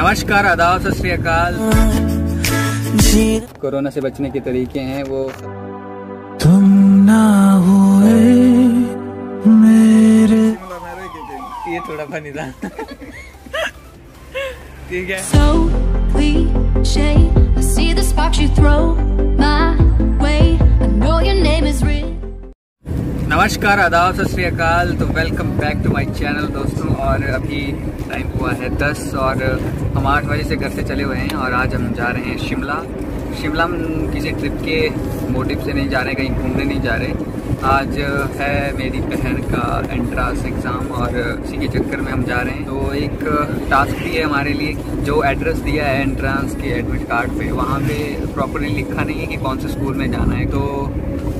नमस्कार, आदाब, सत श्री अकाल। कोरोना से बचने के तरीके हैं वो तुम ना हुए मेरे। ये थोड़ा फनी था। ठीक है। So cliche, I see the sparks you throw my way, I know your name is real। नमस्कार, आदाब, सत श्री अकाल। तो welcome back to my channel दोस्तों। और अभी टाइम हुआ है 10 और हम 8 बजे से घर से चले हुए हैं और आज हम जा रहे हैं शिमला। शिमला हम किसी ट्रिप के मोटिव से नहीं जा रहे, कहीं घूमने नहीं जा रहे। आज है मेरी बहन का एंट्रांस एग्ज़ाम और उसी के चक्कर में हम जा रहे हैं। तो एक टास्क दिया है हमारे लिए, जो एड्रेस दिया है एंट्रांस के एडमिट कार्ड पे, वहाँ पे प्रॉपरली लिखा नहीं है कि कौन से स्कूल में जाना है, तो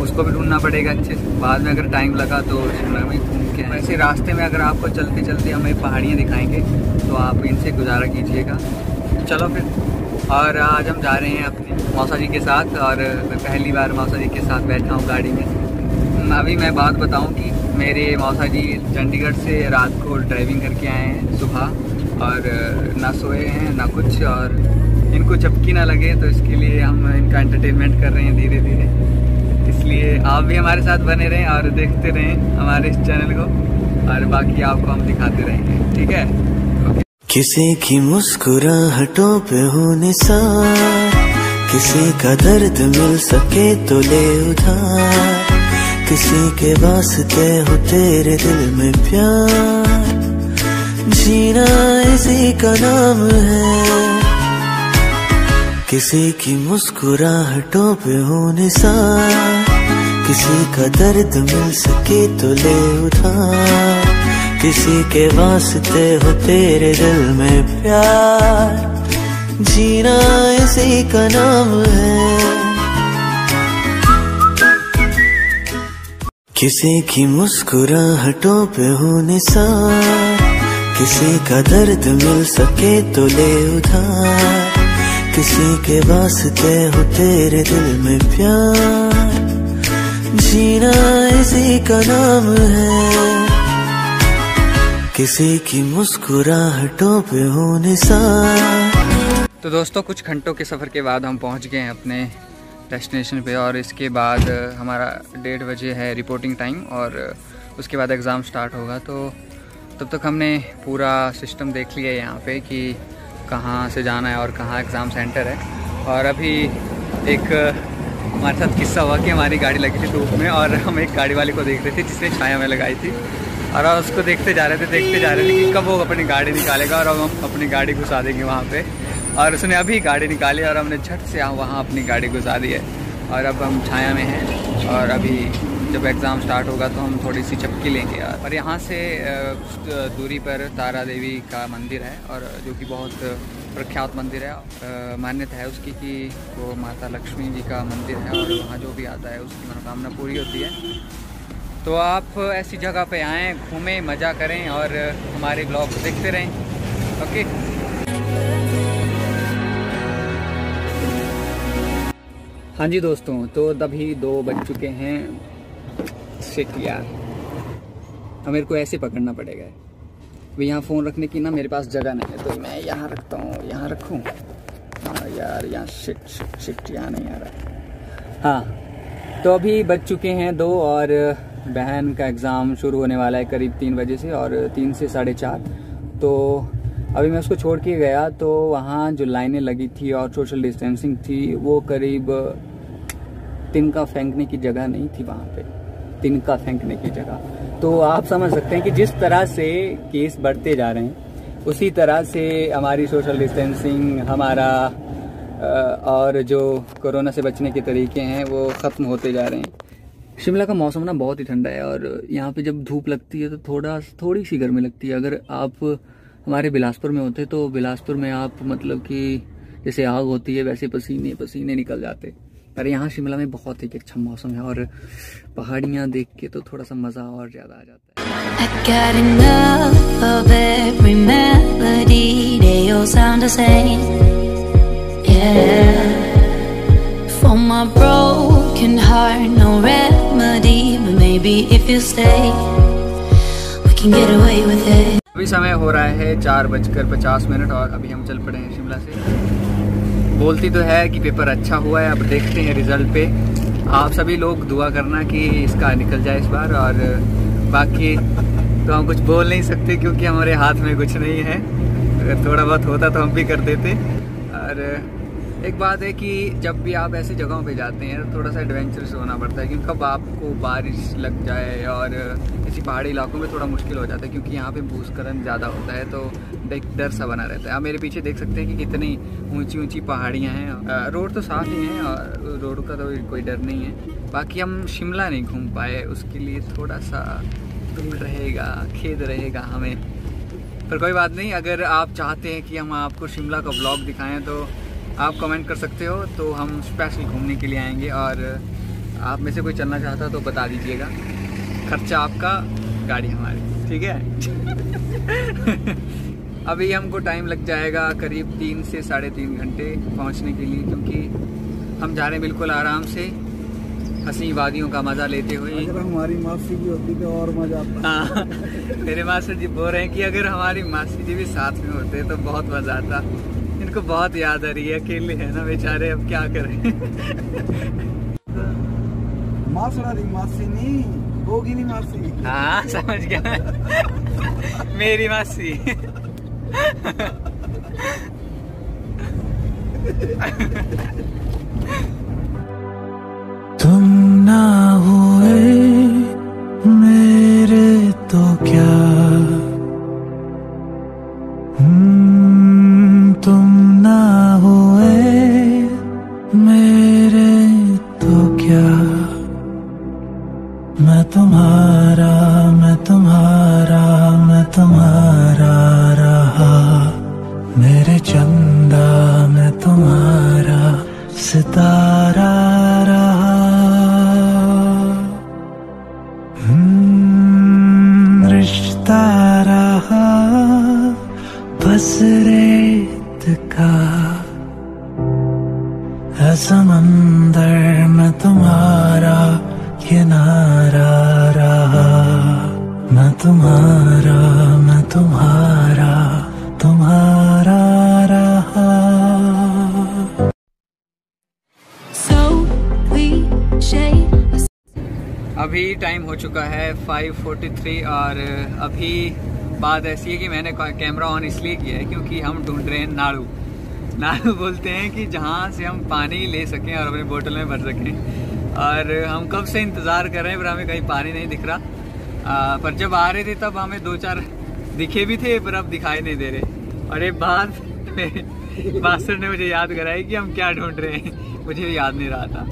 उसको भी ढूंढना पड़ेगा अच्छे से। बाद में अगर टाइम लगा तो शिमला में घूम के आए। वैसे रास्ते में अगर आपको चलते चलते हमें पहाड़ियाँ दिखाएंगे तो आप इनसे गुजारा कीजिएगा। चलो फिर। और आज हम जा रहे हैं अपने मौसा जी के साथ और मैं पहली बार मौसा जी के साथ बैठा हूँ गाड़ी में। अभी मैं बात बताऊँ कि मेरे मौसा जी चंडीगढ़ से रात को ड्राइविंग करके आए हैं सुबह, और ना सोए हैं ना कुछ, और इनको झपकी ना लगे तो इसके लिए हम इनका एंटरटेनमेंट कर रहे हैं धीरे धीरे। इसलिए आप भी हमारे साथ बने रहें और देखते रहें हमारे इस चैनल को, और बाकी आपको हम दिखाते रहेंगे। ठीक है, ओके। किसी की मुस्कुराहटों पे होने सा, किसी का दर्द मिल सके तो ले उधार, किसी के वास्ते हो तेरे दिल में प्यार, जीना इसी का नाम है। किसी की मुस्कुराहटों पे होने सा, किसी का दर्द मिल सके तो ले उधार, किसी के वास्ते हो तेरे दिल में प्यार, जीना इसी का नाम है। किसी की मुस्कुराहटों पे होने सा, किसी का दर्द मिल सके तो ले उधार, किसी के वास्ते हो तेरे दिल में प्यार, जीना इसी का नाम है। किसी की मुस्कुराहटों पे होने सा। तो दोस्तों, कुछ घंटों के सफ़र के बाद हम पहुंच गए हैं अपने डेस्टिनेशन पे, और इसके बाद हमारा 1:30 बजे है रिपोर्टिंग टाइम और उसके बाद एग्ज़ाम स्टार्ट होगा। तो तब तक हमने पूरा सिस्टम देख लिया है यहाँ पे कि कहाँ से जाना है और कहाँ एग्ज़ाम सेंटर है। और अभी एक हमारे साथ किस्सा हुआ कि हमारी गाड़ी लगी थी धूप में और हम एक गाड़ी वाले को देख रहे थे जिसने छाया में लगाई थी, और उसको देखते जा रहे थे कि कब वो अपनी गाड़ी निकालेगा और हम अपनी गाड़ी घुसा देंगे वहाँ पे। और उसने अभी गाड़ी निकाली और हमने झट से वहाँ अपनी गाड़ी घुसा दी है, और अब हम छाया में हैं। और अभी जब एग्ज़ाम स्टार्ट होगा तो हम थोड़ी सी चपकी लेंगे। और यहाँ से दूरी पर तारा देवी का मंदिर है, और जो कि बहुत प्रख्यात मंदिर है, मान्यता है उसकी कि वो माता लक्ष्मी जी का मंदिर है और वहाँ जो भी आता है उसकी मनोकामना पूरी होती है। तो आप ऐसी जगह पे आएँ, घूमें, मज़ा करें और हमारे ब्लॉग को देखते रहें। ओके। हाँ जी दोस्तों, तो अभी 2 बज चुके हैं। शिट यार, अब मेरे को ऐसे पकड़ना पड़ेगा। अभी यहाँ फ़ोन रखने की ना मेरे पास जगह नहीं है, तो मैं यहाँ रखता हूँ। यहाँ रखूँ? हाँ यार, यहाँ शिट यहाँ नहीं आ रहा। हाँ, तो अभी बज चुके हैं 2 और बहन का एग्ज़ाम शुरू होने वाला है करीब 3 बजे से, और 3 से 4:30। तो अभी मैं उसको छोड़ के गया तो वहाँ जो लाइनें लगी थी और सोशल डिस्टेंसिंग थी, वो करीब तिनका फेंकने की जगह नहीं थी वहाँ पर, तिनका फेंकने की जगह। तो आप समझ सकते हैं कि जिस तरह से केस बढ़ते जा रहे हैं उसी तरह से हमारी सोशल डिस्टेंसिंग, हमारा और जो कोरोना से बचने के तरीके हैं वो ख़त्म होते जा रहे हैं। शिमला का मौसम ना बहुत ही ठंडा है, और यहाँ पे जब धूप लगती है तो थोड़ी सी गर्मी लगती है। अगर आप हमारे बिलासपुर में होते तो बिलासपुर में आप मतलब कि जैसे आग होती है वैसे पसीने निकल जाते, पर यहाँ शिमला में बहुत एक अच्छा मौसम है और पहाड़ियाँ देख के तो थोड़ा सा मज़ा और ज़्यादा आ जाता है। अभी समय हो रहा है 4:50 और अभी हम चल पड़े हैं शिमला से। बोलती तो है कि पेपर अच्छा हुआ है, अब देखते हैं रिजल्ट पे। आप सभी लोग दुआ करना कि इसका निकल जाए इस बार। और बाकी तो हम कुछ बोल नहीं सकते क्योंकि हमारे हाथ में कुछ नहीं है। अगर थोड़ा बहुत होता तो हम भी कर देते। और एक बात है कि जब भी आप ऐसी जगहों पे जाते हैं तो थोड़ा सा एडवेंचरस होना पड़ता है, क्योंकि कब आपको बारिश लग जाए और किसी पहाड़ी इलाकों में थोड़ा मुश्किल हो जाता है, क्योंकि यहाँ पे भूस्खलन ज़्यादा होता है तो एक डर सा बना रहता है। आप मेरे पीछे देख सकते हैं कि कितनी ऊंची ऊंची पहाड़ियाँ हैं। रोड तो साफ ही हैं और रोड का तो कोई डर नहीं है। बाकी हम शिमला नहीं घूम पाए, उसके लिए थोड़ा सा दुख रहेगा, खेद रहेगा हमें, पर कोई बात नहीं। अगर आप चाहते हैं कि हम आपको शिमला का ब्लॉग दिखाएँ तो आप कमेंट कर सकते हो, तो हम स्पेशल घूमने के लिए आएंगे। और आप में से कोई चलना चाहता हो तो बता दीजिएगा, खर्चा आपका, गाड़ी हमारी, ठीक है। अभी हमको टाइम लग जाएगा करीब 3 से 3.5 घंटे पहुंचने के लिए, क्योंकि हम जा रहे हैं बिल्कुल आराम से, हंसी वादियों का मज़ा लेते हुए। अगर हमारी मासी जी होती तो और मज़ा आता। मेरे मास्टर जी बोल रहे हैं कि अगर हमारी मासी जी भी साथ में होते तो बहुत मज़ा आता। इनको बहुत याद आ रही है, अकेले है ना बेचारे, अब क्या करें। मासी नहीं, होगी नहीं मासी। हाँ समझ गया। मेरी मासी। तुम ना हुए मेरे तो क्या, तुम ना हुए मेरे तो क्या। मैं तुम्हारा, मैं तुम्हारा, मैं तुम्हारा रहा, मेरे चंदा मैं तुम्हारा सितारा रहा। रिश्ता रहा बस रेत का, समंदर में तुम्हारा किनारा रहा। मैं तुम्हारा, मैं तुम्हारा, तुम्हारा रहा। अभी टाइम हो चुका है 5:43 और अभी बात ऐसी है कि मैंने कैमरा ऑन इसलिए किया है क्योंकि हम ढूंढ रहे हैं नाड़ू। नाड़ू बोलते हैं कि जहाँ से हम पानी ले सकें और अपने बोतल में भर सकें। और हम कब से इंतज़ार कर रहे हैं पर हमें कहीं पानी नहीं दिख रहा। पर जब आ रहे थे तब हमें 2-4 दिखे भी थे, पर अब दिखाई नहीं दे रहे। और ये बात मास्टर ने मुझे याद कराई कि हम क्या ढूंढ रहे हैं, मुझे याद नहीं रहा था।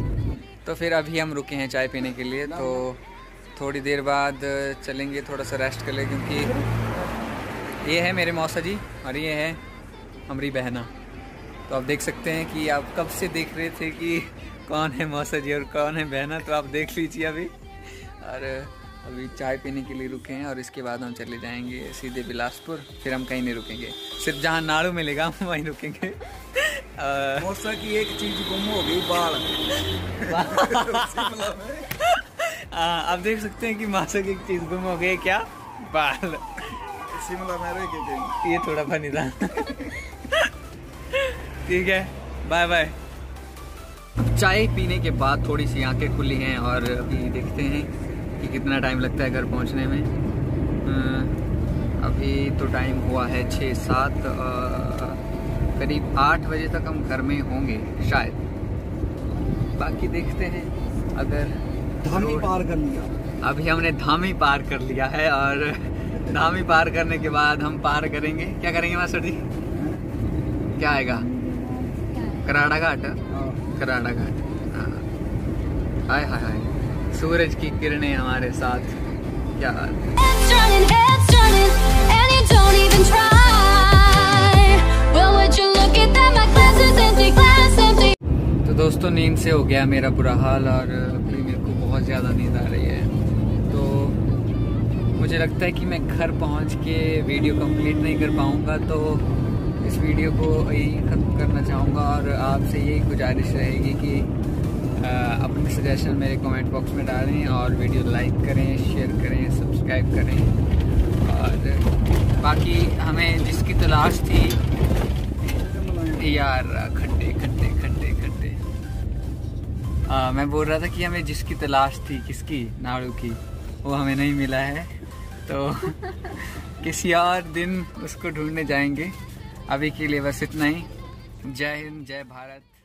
तो फिर अभी हम रुके हैं चाय पीने के लिए, तो थोड़ी देर बाद चलेंगे, थोड़ा सा रेस्ट कर लें। क्योंकि ये है मेरे मौसा जी और ये है हमारी बहना। तो आप देख सकते हैं कि आप कब से देख रहे थे कि कौन है मौसा जी और कौन है बहना, तो आप देख लीजिए अभी। और अभी चाय पीने के लिए रुके हैं और इसके बाद हम चले जाएंगे सीधे बिलासपुर। फिर हम कहीं नहीं रुकेंगे, सिर्फ जहाँ नाड़ू मिलेगा हम वहीं रुकेंगे। मौसा की एक चीज गुम हो गई, बाल। आप देख सकते हैं कि मौसा की एक चीज गुम हो गई, क्या? बाल। शिमला में रह गए, ये थोड़ा फनी था। ठीक है, बाय बाय। चाय पीने के बाद थोड़ी सी आंखें खुली हैं और अभी देखते हैं कि कितना टाइम लगता है घर पहुंचने में। अभी तो टाइम हुआ है 6-7, करीब 8 बजे तक हम घर में होंगे शायद। बाकी देखते हैं। अगर धामी पार कर लिया, अभी हमने धामी पार कर लिया है और धामी पार करने के बाद हम पार करेंगे, क्या करेंगे मास्टर जी? क्या आएगा? कराड़ा घाट। कराड़ा घाट, हाय हाय हाय, सूरज की किरणें हमारे साथ, क्या बात। तो दोस्तों, नींद से हो गया मेरा बुरा हाल और अभी मेरे को बहुत ज़्यादा नींद आ रही है। तो मुझे लगता है कि मैं घर पहुंच के वीडियो कंप्लीट नहीं कर पाऊंगा, तो इस वीडियो को यही ख़त्म करना चाहूँगा। और आपसे यही गुजारिश रहेगी कि अपने सजेशन मेरे कमेंट बॉक्स में डालें और वीडियो लाइक करें, शेयर करें, सब्सक्राइब करें। और बाकी हमें जिसकी तलाश थी यार, खट्टे खट्टे खट्टे खट्टे, मैं बोल रहा था कि हमें जिसकी तलाश थी, किसकी, नाड़ू की, वो हमें नहीं मिला है। तो किसी और दिन उसको ढूंढने जाएंगे, अभी के लिए बस इतना ही। जय हिंद, जय भारत।